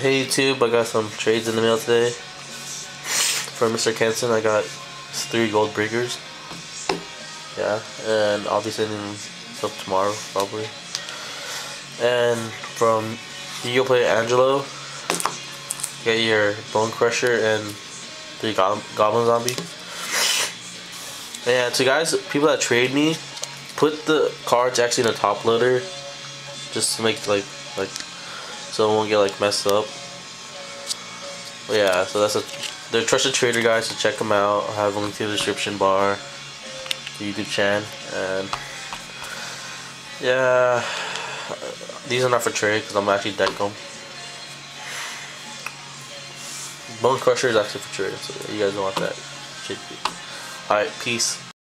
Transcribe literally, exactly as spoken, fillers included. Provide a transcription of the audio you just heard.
Hey YouTube, I got some trades in the mail today. From Mister Kesson, I got three gold breakers. Yeah, and I'll be sending them up tomorrow, probably. And from ygoplayerangelo, get your bone crusher and three go goblin zombie. Yeah, so guys, people that trade me, put the cards actually in the top loader, just to make like like. so it won't get like messed up. But yeah, so that's a they're a trusted trader, guys, so check them out. I'll have a link to the description bar, the YouTube channel, and yeah, these are not for trade because I'm actually deck them. Bone crusher is actually for trade, so you guys don't want that. Alright, peace.